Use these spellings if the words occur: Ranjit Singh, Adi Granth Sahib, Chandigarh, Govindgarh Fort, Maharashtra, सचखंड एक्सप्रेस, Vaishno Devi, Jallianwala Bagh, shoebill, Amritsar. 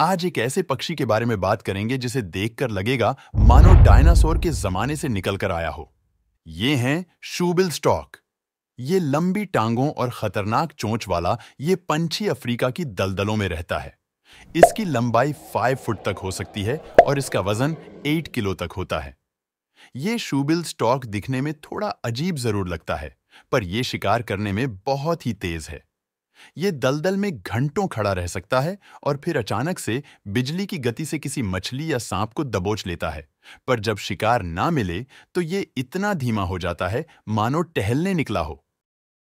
आज एक ऐसे पक्षी के बारे में बात करेंगे जिसे देखकर लगेगा मानो डायनासोर के जमाने से निकलकर आया हो। ये हैं शूबिल स्टॉक। ये लंबी टांगों और खतरनाक चोंच वाला ये पंछी अफ्रीका की दलदलों में रहता है। इसकी लंबाई 5 फुट तक हो सकती है और इसका वजन 8 किलो तक होता है। ये शूबिल स्टॉक दिखने में थोड़ा अजीब जरूर लगता है, पर यह शिकार करने में बहुत ही तेज है। ये दलदल में घंटों खड़ा रह सकता है और फिर अचानक से बिजली की गति से किसी मछली या सांप को दबोच लेता है, पर जब शिकार ना मिले तो ये इतना धीमा हो जाता है मानो टहलने निकला हो।